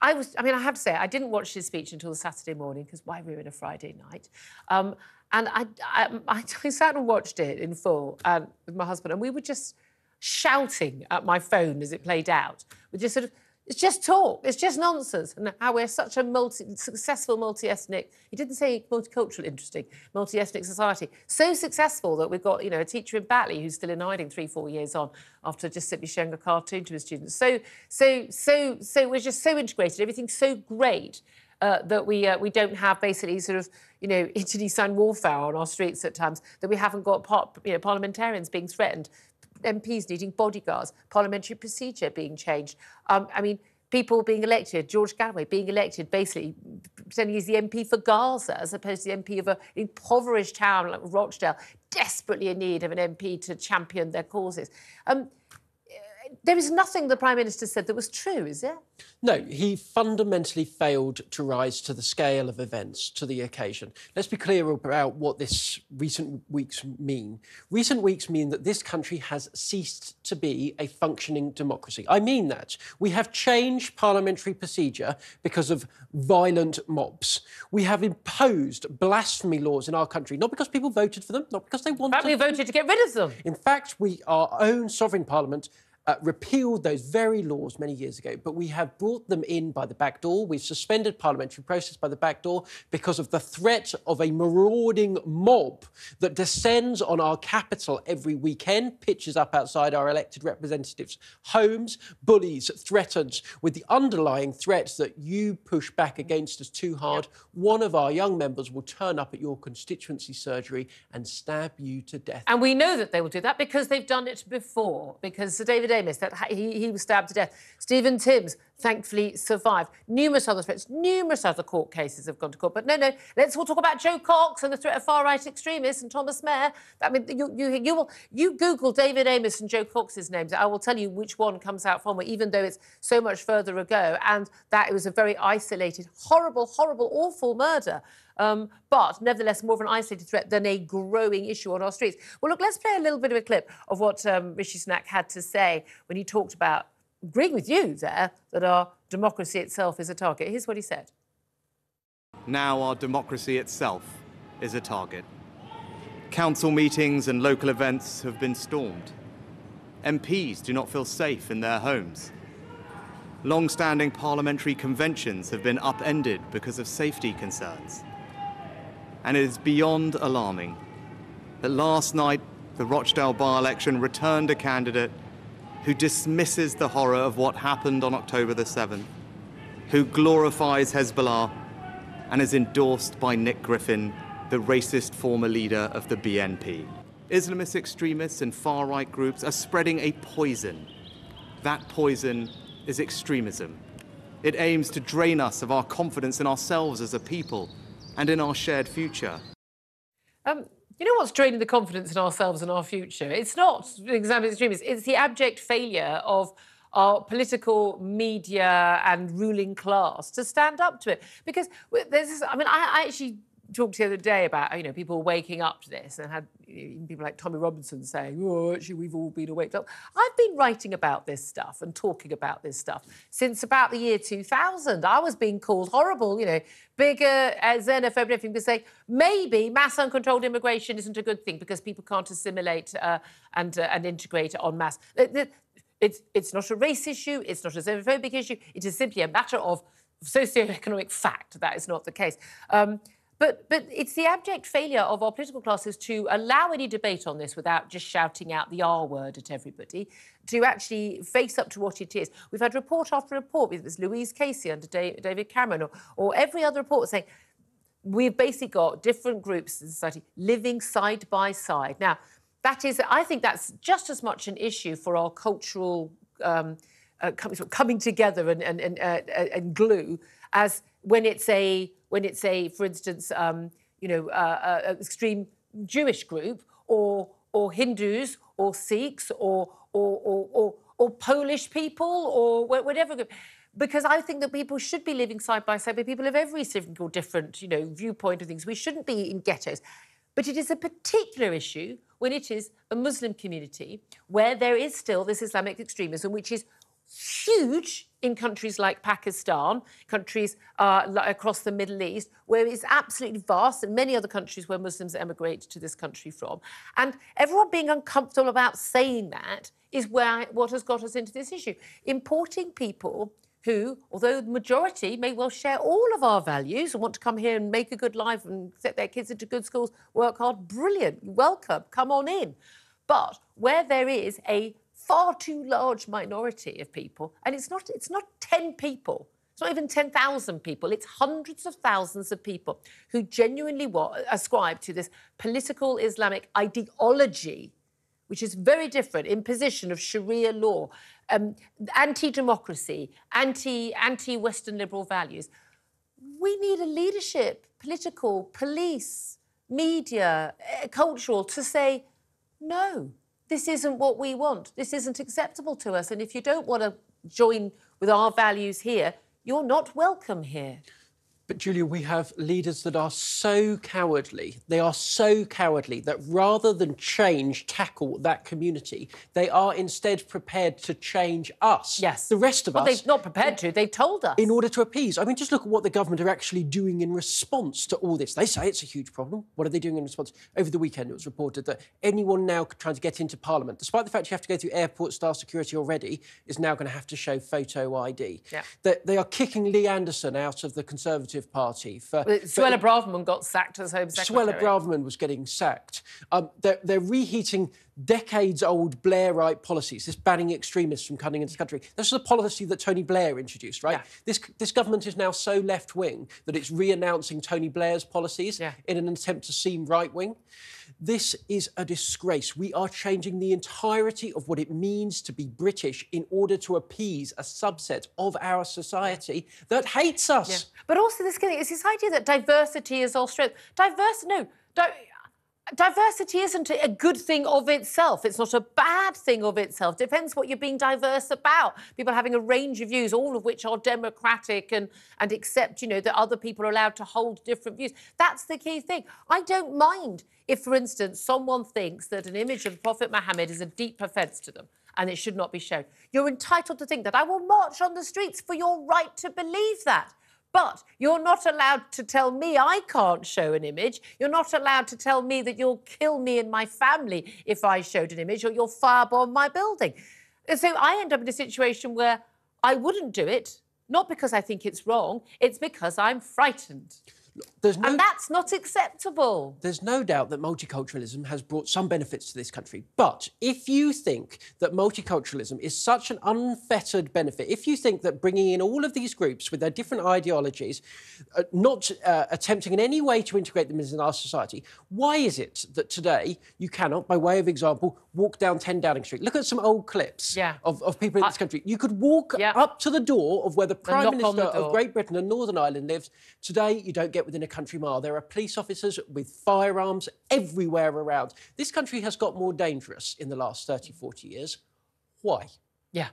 I have to say, I didn't watch his speech until Saturday morning, because why were we in a Friday night? And I sat and watched it in full with my husband, and we were just shouting at my phone as it played out. We just sort of, it's just talk, it's just nonsense, and how we're such a successful multi-ethnic, he didn't say multicultural, interesting, multi-ethnic society, so successful that we've got, you know, a teacher in Batley who's still in hiding 3-4 years on after just simply showing a cartoon to his students. So we're just so integrated, everything's so great that we don't have basically sort of, you know, internecine warfare on our streets at times, that we haven't got parliamentarians being threatened, MPs needing bodyguards, parliamentary procedure being changed. I mean, people being elected, George Galloway being elected, basically pretending he's the MP for Gaza as opposed to the MP of an impoverished town like Rochdale, desperately in need of an MP to champion their causes. There is nothing the Prime Minister said that was true, is there? No, he fundamentally failed to rise to the scale of events, to the occasion. Let's be clear about what this recent weeks mean. Recent weeks mean that this country has ceased to be a functioning democracy. I mean that. We have changed parliamentary procedure because of violent mobs. We have imposed blasphemy laws in our country, not because people voted for them, not because they wanted them. In fact, we voted to get rid of them. In fact, our own sovereign parliament repealed those very laws many years ago, but we have brought them in by the back door. We've suspended parliamentary process by the back door because of the threat of a marauding mob that descends on our capital every weekend, pitches up outside our elected representatives' homes, bullies, threatens, with the underlying threats that you push back against us too hard. Yep. One of our young members will turn up at your constituency surgery and stab you to death. And we know that they will do that because they've done it before, because Sir David Amess, that he was stabbed to death. Stephen Timms, thankfully, survived. Numerous other threats, numerous other court cases have gone to court. But no, let's all talk about Joe Cox and the threat of far-right extremists and Thomas Mayer. I mean, you Google David Amess and Joe Cox's names, I will tell you which one comes out from it, even though it's so much further ago, and that it was a very isolated, horrible, horrible, awful murder. But nevertheless, more of an isolated threat than a growing issue on our streets. Well, look, let's play a little bit of a clip of what Rishi Sunak had to say when he talked about, agreeing with you there, that our democracy itself is a target. Here's what he said. Now our democracy itself is a target. Council meetings and local events have been stormed. MPs do not feel safe in their homes. Long-standing parliamentary conventions have been upended because of safety concerns. And it is beyond alarming that last night the Rochdale by-election returned a candidate who dismisses the horror of what happened on October the 7th, who glorifies Hezbollah and is endorsed by Nick Griffin, the racist former leader of the BNP. Islamist extremists and far-right groups are spreading a poison. That poison is extremism. It aims to drain us of our confidence in ourselves as a people and in our shared future. You know what's draining the confidence in ourselves and our future? It's not Islamist extremists. It's the abject failure of our political media and ruling class to stand up to it. Because there's this, I mean, I actually talked the other day about, you know, people waking up to this, and had even people like Tommy Robinson saying, oh, actually, we've all been awake up. I've been writing about this stuff and talking about this stuff since about the year 2000. I was being called horrible, you know, bigger, xenophobe, and everything, but saying maybe mass uncontrolled immigration isn't a good thing because people can't assimilate and integrate en masse. It's not a race issue. It's not a xenophobic issue. It is simply a matter of socioeconomic fact. That is not the case. But it's the abject failure of our political classes to allow any debate on this without just shouting out the R word at everybody, to actually face up to what it is. We've had report after report, whether it's Louise Casey under David Cameron or every other report saying we've basically got different groups in society living side by side. Now, that is, I think that's just as much an issue for our cultural coming together and glue as when it's a, for instance, extreme Jewish group, or Hindus, or Sikhs, or Polish people, or whatever group. Because I think that people should be living side by side with people of every single different, you know, viewpoint of things. We shouldn't be in ghettos. But it is a particular issue when it is a Muslim community where there is still this Islamic extremism, which is huge in countries like Pakistan, countries across the Middle East, where it's absolutely vast, and many other countries where Muslims emigrate to this country from. And everyone being uncomfortable about saying that is where, what has got us into this issue. Importing people who, although the majority may well share all of our values and want to come here and make a good life and set their kids into good schools, work hard, brilliant, welcome, come on in. But where there is a far too large minority of people, and it's not 10 people, it's not even 10,000 people, it's hundreds of thousands of people who genuinely ascribe to this political Islamic ideology, which is very different, imposition of Sharia law, anti-democracy, anti-Western liberal values. We need a leadership, political, police, media, cultural, to say, no, this isn't what we want. This isn't acceptable to us. And if you don't want to join with our values here, you're not welcome here. But, Julia, we have leaders that are so cowardly. They are so cowardly that rather than change, tackle that community, they are instead prepared to change us. Yes. The rest of us. Well, they're not prepared to. They've told us. In order to appease. I mean, just look at what the government are actually doing in response to all this. They say it's a huge problem. What are they doing in response? Over the weekend, it was reported that anyone now trying to get into Parliament, despite the fact you have to go through airport-style security already, is now going to have to show photo ID. Yeah. They are kicking Lee Anderson out of the Conservative Party. Suella Braverman got sacked as Home Secretary. Suella Braverman was getting sacked. They're reheating decades-old Blairite policies, this banning extremists from coming into the country. This is a policy that Tony Blair introduced, right? Yeah. This government is now so left-wing that it's re-announcing Tony Blair's policies in an attempt to seem right-wing. This is a disgrace. We are changing the entirety of what it means to be British in order to appease a subset of our society that hates us. Yeah. But also this idea that diversity is all strength. Diversity isn't a good thing of itself. It's not a bad thing of itself. Depends what you're being diverse about. People having a range of views, all of which are democratic and accept, you know, that other people are allowed to hold different views. That's the key thing. I don't mind if, for instance, someone thinks that an image of the Prophet Muhammad is a deep offence to them and it should not be shown. You're entitled to think that. I will march on the streets for your right to believe that. But you're not allowed to tell me I can't show an image. You're not allowed to tell me that you'll kill me and my family if I showed an image, or you'll firebomb my building. And so I end up in a situation where I wouldn't do it, not because I think it's wrong, it's because I'm frightened. And that's not acceptable. There's no doubt that multiculturalism has brought some benefits to this country. But if you think that multiculturalism is such an unfettered benefit, if you think that bringing in all of these groups with their different ideologies, not attempting in any way to integrate them into our society, why is it that today you cannot, by way of example, walk down 10 Downing Street? Look at some old clips of people in this country. You could walk up to the door of where the Prime Minister of Great Britain and Northern Ireland lives. Today, you don't get within a country mile. There are police officers with firearms everywhere around. This country has got more dangerous in the last 30, 40 years. Why? Yeah.